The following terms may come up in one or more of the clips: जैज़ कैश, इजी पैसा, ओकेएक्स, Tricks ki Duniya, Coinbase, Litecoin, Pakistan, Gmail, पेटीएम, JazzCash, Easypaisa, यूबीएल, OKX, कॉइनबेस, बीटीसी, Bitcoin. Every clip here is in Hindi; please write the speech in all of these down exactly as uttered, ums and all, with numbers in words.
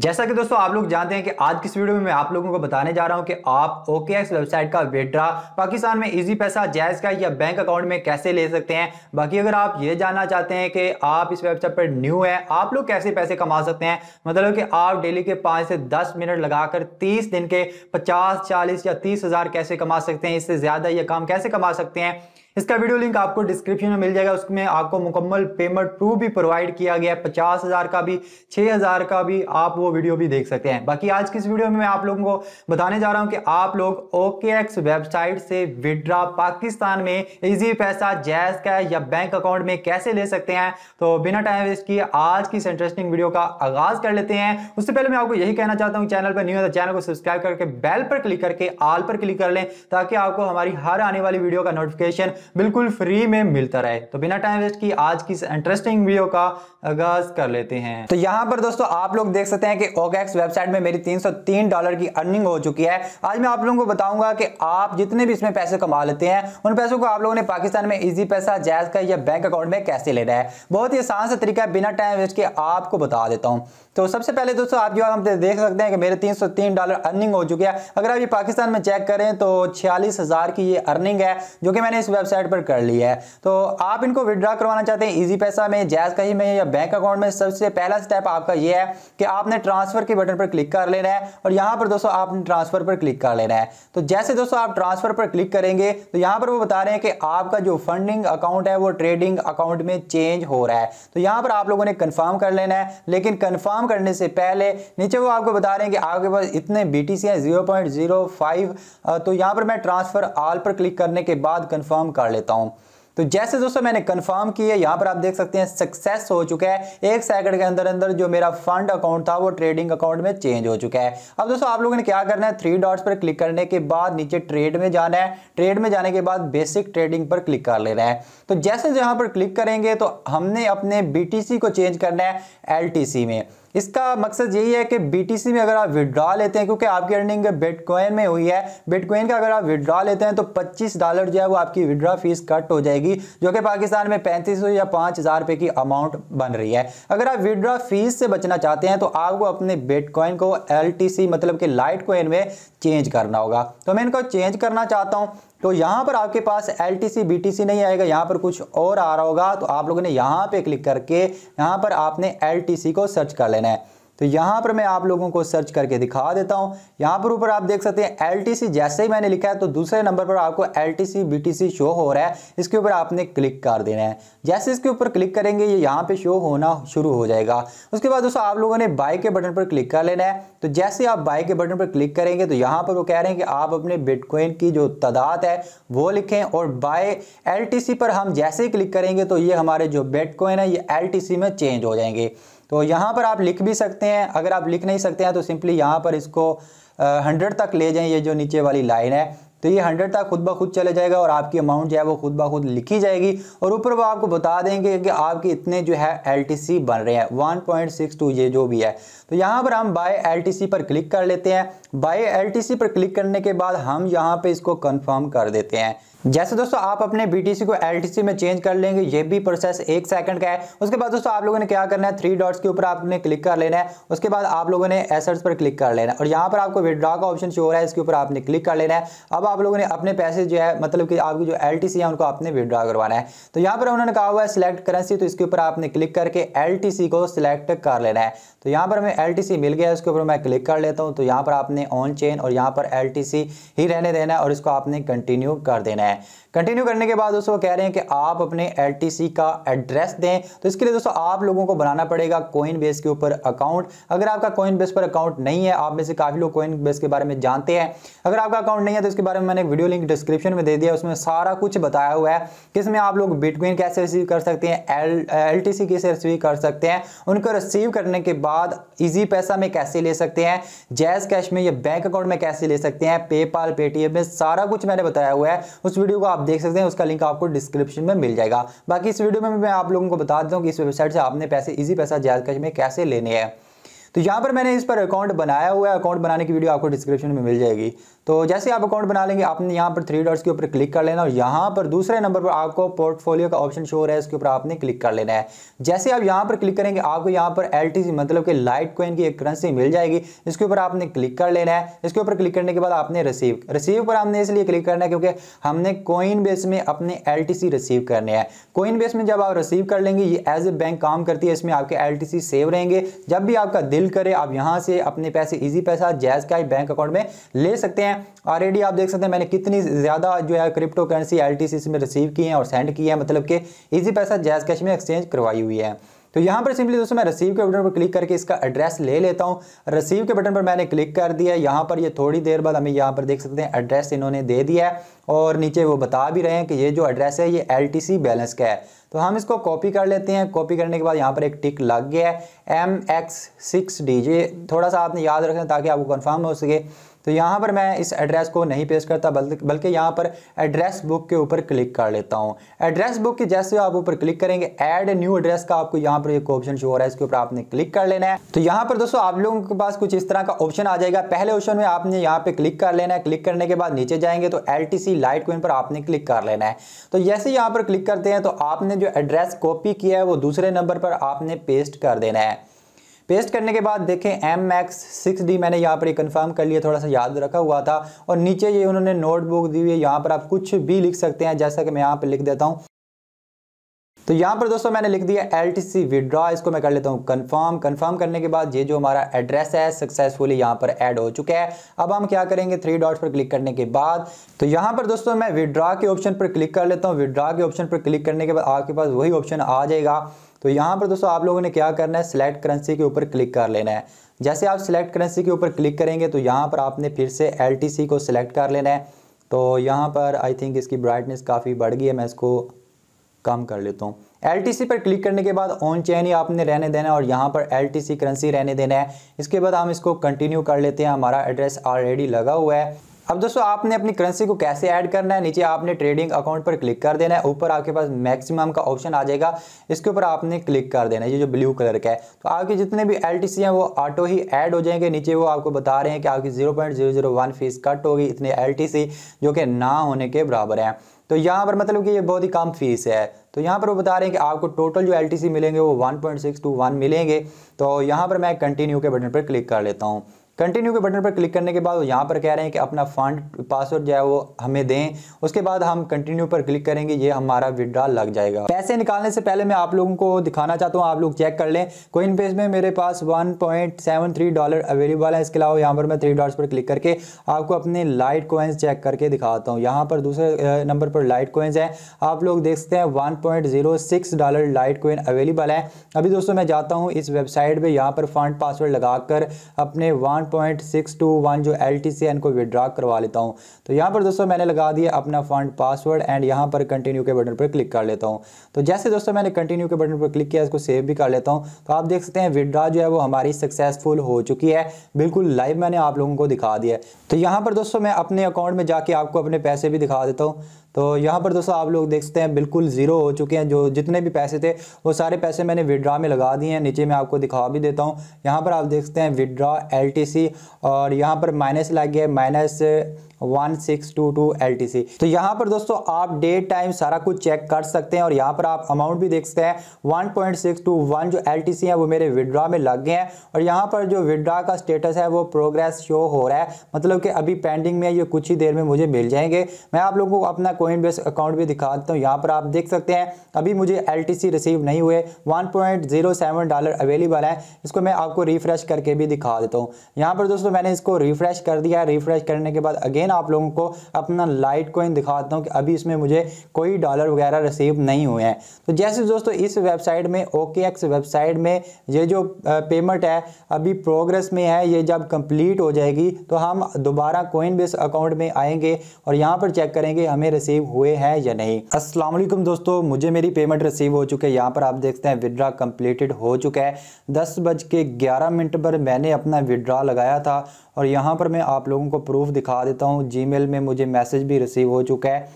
जैसा कि दोस्तों आप लोग जानते हैं कि आज किस वीडियो में मैं आप लोगों को बताने जा रहा हूं कि आप ओकेएक्स वेबसाइट का विड्रा पाकिस्तान में इजी पैसा जैज का या बैंक अकाउंट में कैसे ले सकते हैं। बाकी अगर आप ये जानना चाहते हैं कि आप इस वेबसाइट पर न्यू है, आप लोग कैसे पैसे कमा सकते हैं, मतलब कि आप डेली के पाँच से दस मिनट लगाकर तीस दिन के पचास चालीस या तीस हज़ार कैसे कमा सकते हैं, इससे ज़्यादा या कम कैसे कमा सकते हैं, इसका वीडियो लिंक आपको डिस्क्रिप्शन में मिल जाएगा। उसमें आपको मुकम्मल पेमेंट प्रूफ भी प्रोवाइड किया गया है, पचास हज़ार का भी छः हज़ार का भी, आप वो वीडियो भी देख सकते हैं। बाकी आज की इस वीडियो में मैं आप लोगों को बताने जा रहा हूं कि आप लोग ओकेएक्स वेबसाइट से विड्रा पाकिस्तान में इजी पैसा जैज का या बैंक अकाउंट में कैसे ले सकते हैं। तो बिना टाइम वेस्ट किए आज की इस इंटरेस्टिंग वीडियो का आगाज़ कर लेते हैं। उससे पहले मैं आपको यही कहना चाहता हूँ, चैनल पर न्यू है तो चैनल को सब्सक्राइब करके बेल पर क्लिक करके ऑल पर क्लिक कर लें, ताकि आपको हमारी हर आने वाली वीडियो का नोटिफिकेशन बिल्कुल फ्री में मिलता रहे। तो बिना टाइम वेस्ट किए आज की इस इंटरेस्टिंग वीडियो का आगाज कर लेते हैं। तो यहाँ पर दोस्तों आप लोग देख सकते हैं कि ओकेएक्स वेबसाइट में मेरी तीन सौ तीन डॉलर की अर्निंग हो चुकी है। आज मैं आप लोगों को बताऊंगा कि आप जितने भी इसमें पैसे कमा लेते हैं, उन पैसों को आप लोगों ने पाकिस्तान में इजी पैसा जैज का या बैंक अकाउंट में कैसे लेना है। बहुत ही आसान सा तरीका है, बिना टाइम वेस्ट किए आपको बता देता हूँ। तो सबसे पहले दोस्तों आप जो हम देख सकते हैं कि मेरे तीन सौ तीन डॉलर अर्निंग हो चुकी है। अगर आप ये पाकिस्तान में चेक करें तो छियालीस हज़ार की ये अर्निंग है, जो कि मैंने इस वेबसाइट पर कर ली है। तो आप इनको विड्रॉ करवाना चाहते हैं इजी पैसा में, जैज कहीं में या बैंक अकाउंट में, सबसे पहला स्टेप आपका ये है कि आपने ट्रांसफर के बटन पर क्लिक कर लेना है। और यहाँ पर दोस्तों आपने ट्रांसफर पर क्लिक कर लेना है। तो जैसे दोस्तों आप ट्रांसफर पर क्लिक करेंगे तो यहाँ पर वो बता रहे हैं कि आपका जो फंडिंग अकाउंट है वो ट्रेडिंग अकाउंट में चेंज हो रहा है। तो यहाँ पर आप लोगों ने कन्फर्म कर लेना है। लेकिन कन्फर्म करने से पहले नीचे वो आपको बता रहे हैं कि आपके पास इतने बीटीसी हैं जीरो पॉइंट जीरो फाइव। तो यहां पर मैं ट्रांसफर ऑल पर क्लिक करने के बाद कंफर्म कर लेता हूं। तो जैसे दोस्तों मैंने कंफर्म किया, यहाँ पर आप देख सकते हैं सक्सेस हो चुका है। एक सेकंड के अंदर अंदर जो मेरा फंड अकाउंट था वो ट्रेडिंग अकाउंट में चेंज हो चुका है। अब दोस्तों आप लोगों ने क्या करना है, थ्री डॉट्स पर क्लिक करने के बाद नीचे ट्रेड में जाना है। ट्रेड में जाने के बाद बेसिक ट्रेडिंग पर क्लिक कर लेना है। तो जैसे यहाँ पर क्लिक करेंगे तो हमने अपने बी टी सी को चेंज करना है एल टी सी में। इसका मकसद यही है कि बीटीसी में अगर आप विड्रॉ लेते हैं, क्योंकि आपकी अर्निंग बिटकॉइन में हुई है, बिटकॉइन का अगर आप विड्रॉ लेते हैं तो पच्चीस डॉलर जो है वो आपकी विड्रॉ फीस कट हो जाएगी, जो कि पाकिस्तान में पैंतीस सौ या पाँच हज़ार रुपये की अमाउंट बन रही है। अगर आप विड्रॉ फीस से बचना चाहते हैं तो आपको अपने बिटकॉइन को एलटीसी मतलब कि लाइट कॉइन में चेंज करना होगा। तो मैं इनको चेंज करना चाहता हूँ। तो यहाँ पर आपके पास L T C B T C नहीं आएगा, यहाँ पर कुछ और आ रहा होगा। तो आप लोगों ने यहाँ पे क्लिक करके यहाँ पर आपने एल टी सी को सर्च कर लेना है। तो यहाँ पर मैं आप लोगों को सर्च करके दिखा देता हूँ। यहाँ पर ऊपर आप देख सकते हैं एल टी सी, जैसे ही मैंने लिखा है तो दूसरे नंबर पर आपको L T C B T C show हो रहा है, इसके ऊपर आपने क्लिक कर देना है। जैसे इसके ऊपर क्लिक करेंगे ये यहाँ पे शो होना शुरू हो जाएगा। उसके बाद दोस्तों आप लोगों ने बाय के बटन पर क्लिक कर लेना है। तो जैसे आप बाय के बटन पर क्लिक करेंगे तो यहाँ पर वो कह रहे हैं कि आप अपने बिटकॉइन की जो तादाद है वो लिखें, और बाय एल टी सी पर हम जैसे ही क्लिक करेंगे तो ये हमारे जो बिटकॉइन है ये एल टी सी में चेंज हो जाएंगे। तो यहाँ पर आप लिख भी सकते हैं, अगर आप लिख नहीं सकते हैं तो सिंपली यहाँ पर इसको हंड्रेड तक ले जाएं, ये जो नीचे वाली लाइन है तो ये हंड्रेड तक खुद ब खुद चले जाएगा और आपकी अमाउंट जो है वो खुद ब खुद लिखी जाएगी। और ऊपर वो आपको बता देंगे कि आपके इतने जो है एलटीसी बन रहे हैं वन पॉइंट सिक्स टू, ये जो भी है। तो यहाँ पर हम बाय एलटीसी पर क्लिक कर लेते हैं। बाय एलटीसी पर क्लिक करने के बाद हम यहाँ पर इसको कन्फर्म कर देते हैं। जैसे दोस्तों आप अपने बीटीसी को एलटीसी में चेंज कर लेंगे, ये भी प्रोसेस एक सेकंड का है। उसके बाद दोस्तों आप लोगों ने क्या करना है, थ्री डॉट्स के ऊपर आपने क्लिक कर लेना है। उसके बाद आप लोगों ने एसेट्स पर क्लिक कर लेना है और यहाँ पर आपको विड्रॉ का ऑप्शन शो हो रहा है, इसके ऊपर आपने क्लिक कर लेना है। अब आप लोगों ने अपने पैसे जो है मतलब कि आपकी जो एलटीसी है उनको आपने विड्रॉ करवाना है। तो यहाँ पर उन्होंने कहा हुआ है सिलेक्ट करेंसी, तो इसके ऊपर आपने क्लिक करके एलटीसी को सिलेक्ट कर लेना है। तो यहाँ पर हमें एलटीसी मिल गया, उसके ऊपर मैं क्लिक कर लेता हूँ। तो यहाँ पर आपने ऑन चेन और यहाँ पर एलटीसी ही रहने देना है और इसको आपने कंटिन्यू कर देना है। कंटिन्यू करने के बाद दोस्तों कह रहे हैं कि आप अपने एलटीसी का एड्रेस दें। तो इसके लिए दोस्तों आप लोगों को बनाना पड़ेगा कॉइनबेस के ऊपर अकाउंट। अगर आपका कॉइनबेस पर अकाउंट नहीं है, आप में से काफी लोग कॉइनबेस के बारे में जानते हैं, अगर आपका अकाउंट नहीं है तो इसके बारे में मैंने वीडियो लिंक डिस्क्रिप्शन में दे दिया, उसमें सारा कुछ बताया हुआ है किसमें आप लोग बिटकॉइन कैसे रिसीव कर सकते हैं, एलटीसी कैसे रिसीव कर सकते हैं, उनको रिसीव करने के बाद इजी पैसा में कैसे ले सकते हैं, जैज कैश में या बैंक अकाउंट में कैसे ले सकते हैं, पेपाल पेटीएम में, सारा कुछ मैंने बताया हुआ है। उस वीडियो को आप देख सकते हैं, उसका लिंक आपको डिस्क्रिप्शन में मिल जाएगा। बाकी इस वीडियो में मैं आप लोगों को बता देता हूं कि इस वेबसाइट से आपने पैसे इजी पैसा जैज कैश में कैसे लेने हैं। तो यहाँ पर मैंने इस पर अकाउंट बनाया हुआ है। अकाउंट बनाने की वीडियो आपको डिस्क्रिप्शन में मिल जाएगी। तो जैसे आप अकाउंट बना लेंगे, आपने यहाँ पर थ्री डॉट्स के ऊपर क्लिक कर लेना और यहाँ पर दूसरे नंबर पर आपको पोर्टफोलियो का ऑप्शन शो हो रहा है, इसके ऊपर आपने क्लिक कर लेना है। जैसे आप यहाँ पर क्लिक करेंगे आपको यहाँ पर एल टी सी मतलब कि लाइट कॉइन की एक करेंसी मिल जाएगी, इसके ऊपर आपने क्लिक कर लेना है। इसके ऊपर क्लिक करने के बाद आपने रिसीव रिसीव पर हमने इसलिए क्लिक करना है क्योंकि हमने कॉइनबेस में अपने एल टी सी रिसीव करने हैं। कॉइनबेस में जब आप रिसीव कर लेंगे ये एज ए बैंक काम करती है, इसमें आपके एल टी सी सेव रहेंगे। जब भी आपका दिल करे आप यहाँ से अपने पैसे इजी पैसा जैज कैश बैंक अकाउंट में ले सकते हैं। ऑलरेडी आप देख सकते हैं मैंने कितनी ज़्यादा जो है crypto currency L T C में रिसीव की है और सेंड की है, मतलब कि इजी पैसा जैज कैश में एक्सचेंज करवाई हुई है। तो यहाँ पर सिंपली दोस्तों मैं रिसीव के बटन पर क्लिक करके इसका एड्रेस ले लेता हूँ। रिसीव के बटन पर मैंने क्लिक कर दिया। यहाँ पर ये यह थोड़ी देर बाद हमें यहाँ पर देख सकते हैं एड्रेस इन्होंने दे दिया है और नीचे वो बता भी रहे हैं कि ये जो एड्रेस है ये एल टी सी बैलेंस का है। तो हम इसको कॉपी कर लेते हैं। कॉपी करने के बाद यहाँ पर एक टिक लग गया है एम एक्स सिक्स डी। ये थोड़ा सा आपने याद रखना ताकि आपको कन्फर्म हो सके। तो यहाँ पर मैं इस एड्रेस को नहीं पेश करता बल्कि यहाँ पर एड्रेस बुक के ऊपर क्लिक कर लेता हूँ। एड्रेस बुक के जैसे आप ऊपर क्लिक करेंगे ऐड न्यू एड्रेस का आपको यहाँ पर एक ऑप्शन शो हो रहा है, इसके ऊपर आपने क्लिक कर लेना है। तो यहाँ पर दोस्तों आप लोगों के पास कुछ इस तरह का ऑप्शन आ जाएगा। पहले ऑप्शन में आपने यहाँ पर क्लिक कर लेना है। क्लिक करने के बाद नीचे जाएंगे तो L T C litecoin पर आपने क्लिक कर लेना है। तो जैसे यहाँ पर क्लिक करते हैं तो आपने जो एड्रेस कॉपी किया है वो दूसरे नंबर पर आपने पेस्ट कर देना है। पेस्ट करने के बाद देखें एम एक्स सिक्स डी मैंने यहाँ पर कंफर्म कर लिया, थोड़ा सा याद रखा हुआ था। और नीचे ये उन्होंने नोटबुक दी हुई है, यहाँ पर आप कुछ भी लिख सकते हैं, जैसा कि मैं यहाँ पर लिख देता हूँ। तो यहाँ पर दोस्तों मैंने लिख दिया एल टी सी विड्रॉ, इसको मैं कर लेता हूँ कंफर्म। कंफर्म करने के बाद ये जो हमारा एड्रेस है सक्सेसफुली यहाँ पर ऐड हो चुका है। अब हम क्या करेंगे थ्री डॉट्स पर क्लिक करने के बाद तो यहाँ पर दोस्तों मैं विड्रॉ के ऑप्शन पर क्लिक कर लेता हूँ। विड्रॉ के ऑप्शन पर क्लिक करने के बाद आपके पास वही ऑप्शन आ जाएगा। तो यहाँ पर दोस्तों आप लोगों ने क्या करना है सिलेक्ट करेंसी के ऊपर क्लिक कर लेना है। जैसे आप सिलेक्ट करेंसी के ऊपर क्लिक करेंगे तो यहाँ पर आपने फिर से एल टी सी को सिलेक्ट कर लेना है। तो यहाँ पर आई थिंक इसकी ब्राइटनेस काफ़ी बढ़ गई है, मैं इसको कम कर लेता हूँ। एल टी सी पर क्लिक करने के बाद ऑन चेन ही आपने रहने देना है और यहाँ पर एल टी सी करेंसी रहने देना है। इसके बाद हम इसको कंटिन्यू कर लेते हैं। हमारा एड्रेस ऑलरेडी लगा हुआ है। अब दोस्तों आपने अपनी करेंसी को कैसे ऐड करना है, नीचे आपने ट्रेडिंग अकाउंट पर क्लिक कर देना है। ऊपर आपके पास मैक्सिमम का ऑप्शन आ जाएगा, इसके ऊपर आपने क्लिक कर देना है, ये जो ब्लू कलर का है। तो आपके जितने भी एल टी सी हैं वो ऑटो ही ऐड हो जाएंगे। नीचे वो आपको बता रहे हैं कि आपकी zero point zero zero one fees cut होगी, इतने एल टी सी जो कि ना होने के बराबर हैं। तो यहाँ पर मतलब कि ये बहुत ही कम फीस है। तो यहाँ पर वो बता रहे हैं कि आपको टोटल जो एल टी सी मिलेंगे वो one point six two one मिलेंगे। तो यहाँ पर मैं कंटिन्यू के बटन पर क्लिक कर लेता हूँ। कंटिन्यू के बटन पर क्लिक करने के बाद वो यहाँ पर कह रहे हैं कि अपना फंड पासवर्ड जो है वो हमें दें। उसके बाद हम कंटिन्यू पर क्लिक करेंगे, ये हमारा विड्रॉ लग जाएगा। पैसे निकालने से पहले मैं आप लोगों को दिखाना चाहता हूँ, आप लोग चेक कर लें। कॉइनबेस में मेरे पास one point seven three dollar available है। इसके अलावा यहाँ पर मैं थ्री डॉट्स पर क्लिक करके आपको अपने लाइट कॉइन्स चेक करके दिखाता हूँ। यहाँ पर दूसरे नंबर पर लाइट कॉइन्स हैं, आप लोग देख सकते हैं one point zero six dollar litecoin available है। अभी दोस्तों मैं जाता हूँ इस वेबसाइट पर, यहाँ पर फंड पासवर्ड लगा कर अपने one one point six two one जो एल टी सी है इनको विड्रॉ करवा लेता हूं। तो यहां पर दोस्तों मैंने लगा दिया अपना फंड पासवर्ड एंड यहां पर कंटिन्यू के बटन पर क्लिक कर लेता हूं। तो जैसे दोस्तों मैंने कंटिन्यू के बटन पर क्लिक किया, इसको सेव भी कर लेता हूं। तो आप देख सकते हैं विड्रॉ जो है वो हमारी सक्सेसफुल हो चुकी है, बिल्कुल लाइव मैंने आप लोगों को दिखा दिया। तो यहां पर दोस्तों मैं अपने अकाउंट में जाके आपको अपने पैसे भी दिखा देता हूँ। तो यहाँ पर दोस्तों आप लोग देख सकते हैं बिल्कुल ज़ीरो हो चुके हैं। जो जितने भी पैसे थे वो सारे पैसे मैंने विड्रॉ में लगा दिए हैं। नीचे मैं आपको दिखा भी देता हूँ। यहाँ पर आप देख सकते हैं विड्रॉ एल टी सी और यहाँ पर माइनस लग गया है minus one six two two L T C. तो यहाँ पर दोस्तों आप डेट टाइम सारा कुछ चेक कर सकते हैं और यहाँ पर आप अमाउंट भी देख सकते हैं। One point six two one जो एल टी सी है वो मेरे विड्रॉ में लग गए हैं और यहाँ पर जो विड्रॉ का स्टेटस है वो प्रोग्रेस शो हो रहा है, मतलब कि अभी पेंडिंग में ये कुछ ही देर में मुझे मिल जाएंगे। मैं आप लोगों को अपना कॉइनबेस अकाउंट भी दिखा देता हूँ। यहाँ पर आप देख सकते हैं अभी मुझे एल टी सी रिसीव नहीं हुए, one point zero seven dollar available है। इसको मैं आपको रिफ्रेश करके भी दिखा देता हूँ। यहाँ पर दोस्तों मैंने इसको रिफ्रेश कर दिया। रिफ्रेश करने के बाद अगेन आप लोगों को अपना लाइट कॉइन दिखाता हूं कि अभी इसमें मुझे कोई डॉलर वगैरह रिसीव नहीं हुए हैं। तो जैसे दोस्तों इस वेबसाइट में ओ के एक्स वेबसाइट में ये जो पेमेंट है अभी प्रोग्रेस में है, ये जब कंप्लीट हो जाएगी तो हम दोबारा कॉइनबेस अकाउंट में आएंगे और यहाँ पर चेक करेंगे हमें रिसीव हुए हैं या नहीं। अस्सलाम वालेकुम दोस्तों, मुझे मेरी पेमेंट रिसीव हो चुकी है। यहाँ पर आप देखते हैं विड्रॉ कंप्लीटेड हो चुका है। दस बज के ग्यारह मिनट पर मैंने अपना विड्रॉ लगाया था और यहाँ पर मैं आप लोगों को प्रूफ दिखा देता हूँ। जीमेल में मुझे मैसेज भी रिसीव हो चुका है।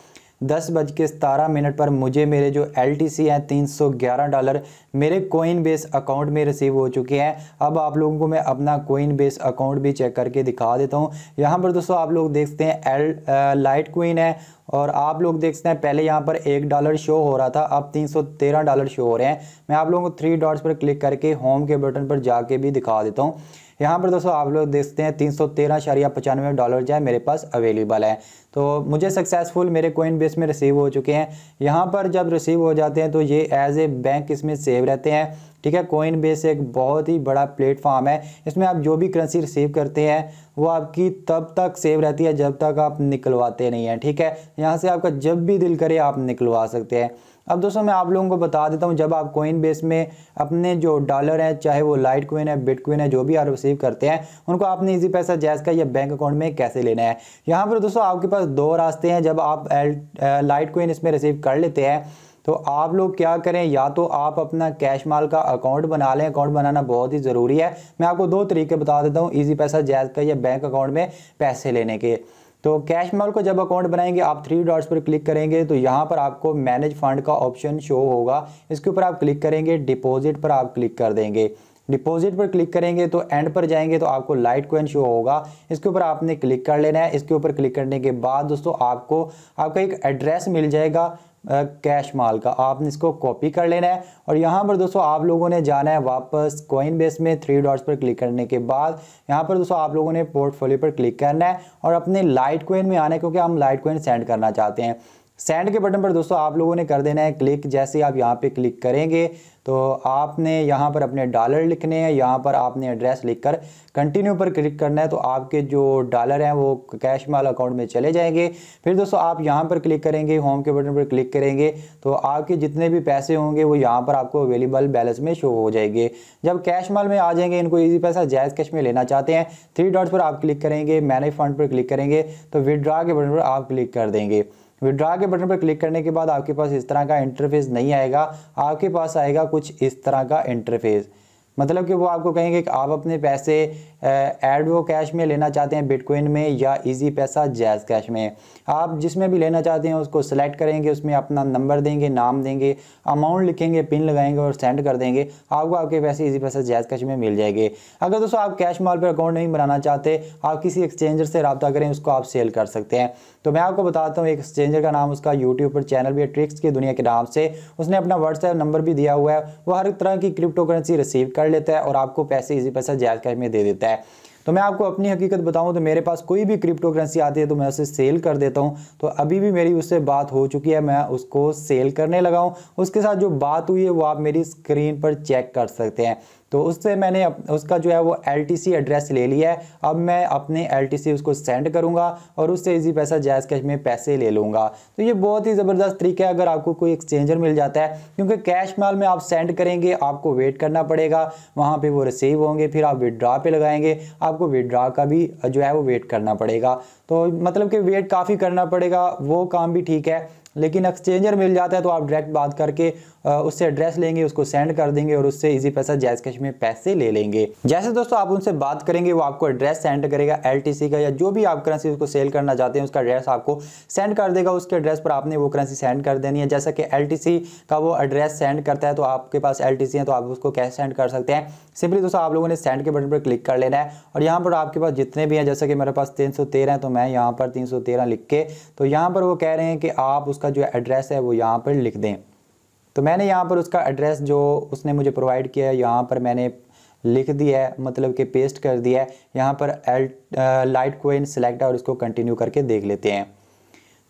दस बज के सतारह मिनट पर मुझे मेरे जो एल टी सी हैं तीन सौ ग्यारह डॉलर मेरे कोइनबेस अकाउंट में रिसीव हो चुके हैं। अब आप लोगों को मैं अपना कोइनबेस अकाउंट भी चेक करके दिखा देता हूँ। यहाँ पर दोस्तों आप लोग देखते हैं एल लाइट कोइन है और आप लोग देखते हैं पहले यहाँ पर एक डॉलर शो हो रहा था, अब तीन सौ तेरह डॉलर शो हो रहे हैं। मैं आप लोगों को थ्री डॉट्स पर क्लिक करके होम के बटन पर जाके भी दिखा देता हूँ। यहाँ पर दोस्तों आप लोग देखते हैं तीन सौ तेरह शरिया पचानवे डॉलर जो है मेरे पास अवेलेबल है। तो मुझे सक्सेसफुल मेरे कोइनबेस में रिसीव हो चुके हैं। यहाँ पर जब रिसीव हो जाते हैं तो ये एज ए बैंक इसमें सेव रहते हैं, ठीक है। कोइनबेस एक बहुत ही बड़ा प्लेटफॉर्म है, इसमें आप जो भी करेंसी रिसीव करते हैं वो आपकी तब तक सेव रहती है जब तक आप निकलवाते नहीं हैं, ठीक है। यहाँ से आपका जब भी दिल करे आप निकलवा सकते हैं। अब दोस्तों मैं आप लोगों को बता देता हूँ, जब आप कोइनबेस में अपने जो डॉलर हैं चाहे वो लाइट कोइन है, बिटकॉइन है, जो भी आप रिसीव करते हैं उनको आपने इजी पैसा जैज़ का या बैंक अकाउंट में कैसे लेना है। यहाँ पर दोस्तों आपके पास दो रास्ते हैं। जब आप लाइट कोइन इसमें रिसीव कर लेते हैं तो आप लोग क्या करें, या तो आप अपना कैश माल का अकाउंट बना लें। अकाउंट बनाना बहुत ही ज़रूरी है। मैं आपको दो तरीके बता देता हूँ इजी पैसा जैज़ का या बैंक अकाउंट में पैसे लेने के। तो कैश माल को जब अकाउंट बनाएंगे आप थ्री डॉट्स पर क्लिक करेंगे तो यहाँ पर आपको मैनेज फंड का ऑप्शन शो होगा, इसके ऊपर आप क्लिक करेंगे। डिपॉजिट पर आप क्लिक कर देंगे। डिपॉजिट पर क्लिक करेंगे तो एंड पर जाएंगे तो आपको लाइट कोइन शो होगा, इसके ऊपर आपने क्लिक कर लेना है। इसके ऊपर क्लिक करने के बाद दोस्तों आपको आपका एक एड्रेस मिल जाएगा कैश माल का, आपने इसको कॉपी कर लेना है। और यहाँ पर दोस्तों आप लोगों ने जाना है वापस कोइनबेस में। थ्री डॉट्स पर क्लिक करने के बाद यहाँ पर दोस्तों आप लोगों ने पोर्टफोलियो पर क्लिक करना है और अपने लाइट कोइन में आना है, क्योंकि हम लाइट कोइन सेंड करना चाहते हैं। सेंड के बटन पर दोस्तों आप लोगों ने कर देना है क्लिक। जैसे आप यहाँ पे क्लिक करेंगे तो आपने यहाँ पर अपने डॉलर लिखने हैं, यहाँ पर आपने एड्रेस लिखकर कंटिन्यू पर क्लिक करना है। तो आपके जो डॉलर हैं वो कैश माल अकाउंट में चले जाएंगे। फिर दोस्तों आप यहाँ पर क्लिक करेंगे, होम के बटन पर क्लिक करेंगे तो आपके जितने भी पैसे होंगे वो यहाँ पर आपको अवेलेबल बैलेंस में शो हो जाएंगे। जब कैश माल में आ जाएंगे, इनको ईजी पैसा जैज़ कैश में लेना चाहते हैं, थ्री डॉट्स पर आप क्लिक करेंगे, मैनेज फंड पर क्लिक करेंगे तो विदड्रा के बटन पर आप क्लिक कर देंगे। विड्रा के बटन पर क्लिक करने के बाद आपके पास इस तरह का इंटरफेस नहीं आएगा, आपके पास आएगा कुछ इस तरह का इंटरफेस। मतलब कि वो आपको कहेंगे कि आप अपने पैसे एडवो कैश में लेना चाहते हैं, बिटकॉइन में या इजी पैसा जैज़ कैश में, आप जिसमें भी लेना चाहते हैं उसको सेलेक्ट करेंगे। उसमें अपना नंबर देंगे, नाम देंगे, अमाउंट लिखेंगे, पिन लगाएंगे और सेंड कर देंगे। आपको आपके पैसे इजी पैसा जैज़ कैश में मिल जाएंगे। अगर दोस्तों आप कैश माल पर अकाउंट नहीं बनाना चाहते, आप किसी एक्सचेंजर से रब्ता करें, उसको आप सेल कर सकते हैं। तो मैं आपको बताता हूँ एक एक्सचेंजर का नाम, उसका यूट्यूब पर चैनल भी है ट्रिक्स की दुनिया के नाम से। उसने अपना व्हाट्सएप नंबर भी दिया हुआ है, वो हर तरह की क्रिप्टो करेंसी रिसीव कर लेता है और आपको पैसे इजी पैसा जैज़ कैश में दे देता है। तो मैं आपको अपनी हकीकत बताऊं तो मेरे पास कोई भी क्रिप्टो करेंसी आती है तो मैं उसे सेल कर देता हूं। तो अभी भी मेरी उससे बात हो चुकी है, मैं उसको सेल करने लगा हूं। उसके साथ जो बात हुई है वो आप मेरी स्क्रीन पर चेक कर सकते हैं। तो उससे मैंने उसका जो है वो एल टी सी एड्रेस ले लिया है। अब मैं अपने एल टी सी उसको सेंड करूंगा और उससे इजी पैसा जैज़ कैश में पैसे ले लूँगा। तो ये बहुत ही ज़बरदस्त तरीका है अगर आपको कोई एक्सचेंजर मिल जाता है, क्योंकि कैश माल में आप सेंड करेंगे आपको वेट करना पड़ेगा, वहाँ पे वो रिसीव होंगे, फिर आप विदड्रा पे लगाएंगे, आपको विदड्रा का भी जो है वो वेट करना पड़ेगा। तो मतलब कि वेट काफ़ी करना पड़ेगा, वो काम भी ठीक है। लेकिन एक्सचेंजर मिल जाता है तो आप डायरेक्ट बात करके उससे एड्रेस लेंगे, उसको सेंड कर देंगे और उससे इजी पैसा जैज़ कैश में पैसे ले लेंगे। जैसे दोस्तों आप उनसे बात करेंगे वो आपको एड्रेस सेंड करेगा एलटीसी का, या जो भी आप करेंसी उसको सेल करना चाहते हैं उसका एड्रेस आपको सेंड कर देगा। उसके एड्रेस पर आपने वो करेंसी सेंड कर देनी है। जैसा कि एलटीसी का वो एड्रेस सेंड करता है तो आपके पास एलटीसी है तो आप उसको कैश सेंड कर सकते हैं। सिंपली दोस्तों आप लोगों ने सेंड के बटन पर क्लिक कर लेना है और यहाँ पर आपके पास जितने भी हैं, जैसे कि मेरे पास तीन सौ तेरह है तो मैं यहाँ पर तीन सौ तेरह लिख के, तो यहाँ पर वो कह रहे हैं कि आप उसका जो एड्रेस है वो यहाँ पर लिख दें। तो मैंने यहाँ पर उसका एड्रेस जो उसने मुझे प्रोवाइड किया है यहाँ पर मैंने लिख दिया है, मतलब कि पेस्ट कर दिया है। यहाँ पर एल लाइट कोइन सेलेक्ट है और इसको कंटिन्यू करके देख लेते हैं।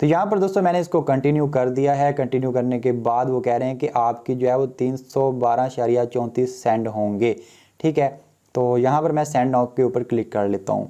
तो यहाँ पर दोस्तों मैंने इसको कंटिन्यू कर दिया है। कंटिन्यू करने के बाद वो कह रहे हैं कि आपकी जो है वो तीन सौ बारह शरिया चौंतीस सेंड होंगे, ठीक है। तो यहाँ पर मैं सेंड नाउ के ऊपर क्लिक कर लेता हूँ।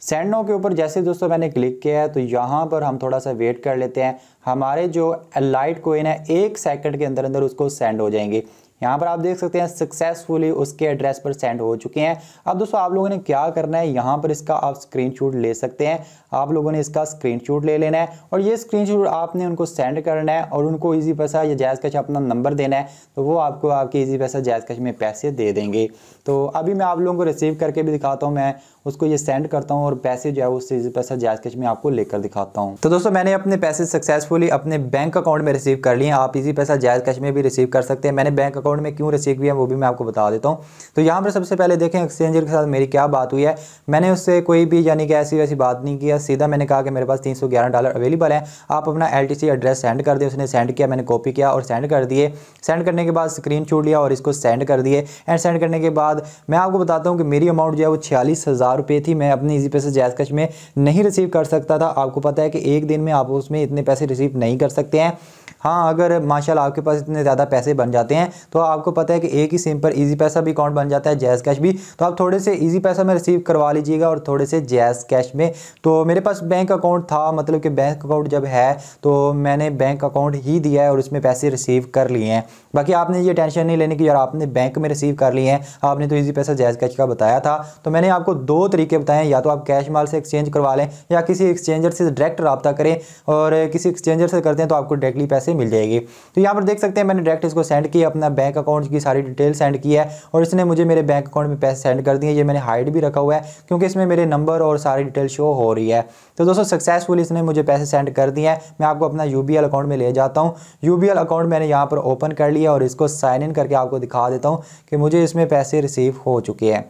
सेंड नाउ के ऊपर जैसे दोस्तों मैंने क्लिक किया है तो यहाँ पर हम थोड़ा सा वेट कर लेते हैं। हमारे जो लाइट कोइन है एक सेकंड के अंदर अंदर उसको सेंड हो जाएंगे। यहाँ पर आप देख सकते हैं सक्सेसफुली उसके एड्रेस पर सेंड हो चुके हैं। अब दोस्तों आप लोगों ने क्या करना है, यहाँ पर इसका आप स्क्रीनशॉट ले सकते हैं, आप लोगों ने इसका स्क्रीनशॉट ले लेना है और ये स्क्रीनशॉट आपने उनको सेंड करना है और उनको इजी पैसा या जैज़कैश अपना नंबर देना है, तो वो आपको आपके इजी पैसा जैज़कैश में पैसे दे देंगे। तो अभी मैं आप लोगों को रिसीव करके भी दिखाता हूँ, मैं उसको ये सेंड करता हूँ और पैसे जो है उससे इजी पैसा जैज़कैश में आपको लेकर दिखाता हूँ। तो दोस्तों मैंने अपने पैसे सक्सेसफुली अपने बैंक अकाउंट में रिसीव कर लिए, आप इजी पैसा जैज़कैश में भी रिसीव कर सकते हैं। मैंने बैंक अकाउंट में क्यों रिसीव किया वो भी मैं आपको बता देता हूँ। तो यहाँ पर सबसे पहले देखें एक्सचेंजर के साथ मेरी क्या बात हुई है। मैंने उससे कोई भी यानी कि ऐसी वैसी बात नहीं किया, सीधा मैंने कहा कि मेरे पास तीन सौ ग्यारह डॉलर अवेलेबल है, आप अपना L T C address send कर दिया। उसने सेंड किया, मैंने कॉपी किया और सेंड कर दिए। सेंड करने के बाद स्क्रीन शॉट लिया और इसको सेंड कर दिए। एंड सेंड करने के बाद मैं आपको बताता हूँ कि मेरी अमाउंट जो है वो छियालीस हज़ार रुपये थी। मैं अपनी इजी पैसे जैज़कैश में नहीं रिसीव कर सकता था, आपको पता है कि एक दिन में आप उसमें इतने पैसे रिसीव नहीं कर सकते हैं। हाँ, अगर माशाल्लाह आपके पास इतने ज़्यादा पैसे बन जाते हैं तो आपको पता है कि एक ही सिम पर इजी पैसा भी अकाउंट बन जाता है, जैज़ कैश भी। तो आप थोड़े से इजी पैसा में रिसीव करवा लीजिएगा और थोड़े से जैज़ कैश में। तो मेरे पास बैंक अकाउंट था, मतलब कि बैंक अकाउंट जब है तो मैंने बैंक अकाउंट ही दिया है और उसमें पैसे रिसीव कर लिए हैं। बाकी आपने ये टेंशन नहीं लेने की यार आपने बैंक में रिसीव कर लिए हैं, आपने तो ईजी पैसा जैज़ कैश का बताया था। तो मैंने आपको दो तरीके बताए हैं, या तो आप कैश माल से एक्सचेंज करवा लें या किसी एक्सचेंजर से डायरेक्ट रब्ता करें, और किसी एक्सचेंजर से करते हैं तो आपको डायरेक्टली पैसे मिल जाएगी। तो यहाँ पर देख सकते हैं मैंने डायरेक्ट इसको सेंड किया, अपना बैंक अकाउंट की सारी डिटेल सेंड की है और इसने मुझे मेरे बैंक अकाउंट में पैसे सेंड कर दिए। ये मैंने हाइड भी रखा हुआ है क्योंकि इसमें मेरे नंबर और सारी डिटेल शो हो रही है। तो दोस्तों सक्सेसफुली इसने मुझे पैसे सेंड कर दिए हैं। मैं आपको अपना यूबीएल अकाउंट में ले जाता हूँ। यूबीएल अकाउंट मैंने यहाँ पर ओपन कर लिया और इसको साइन इन करके आपको दिखा देता हूँ कि मुझे इसमें पैसे रिसीव हो चुके हैं।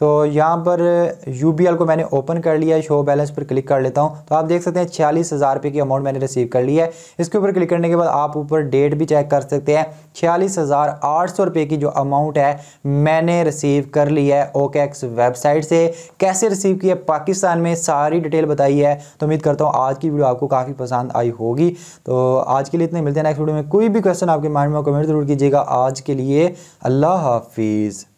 तो यहाँ पर यूबीएल को मैंने ओपन कर लिया है, शो बैलेंस पर क्लिक कर लेता हूँ। तो आप देख सकते हैं छियालीस हज़ार रुपये की अमाउंट मैंने रिसीव कर ली है। इसके ऊपर क्लिक करने के बाद आप ऊपर डेट भी चेक कर सकते हैं, छियालीस हज़ार आठ सौ रुपये की जो अमाउंट है मैंने रिसीव कर ली है ओकेएक्स वेबसाइट से। कैसे रिसीव की है पाकिस्तान में, सारी डिटेल बताई है। तो उम्मीद करता हूँ आज की वीडियो आपको काफ़ी पसंद आई होगी। तो आज के लिए इतने, मिलते हैं नेक्स्ट वीडियो में। कोई भी क्वेश्चन आपके माइंड में कमेंट जरूर कीजिएगा। आज के लिए अल्लाह हाफिज़।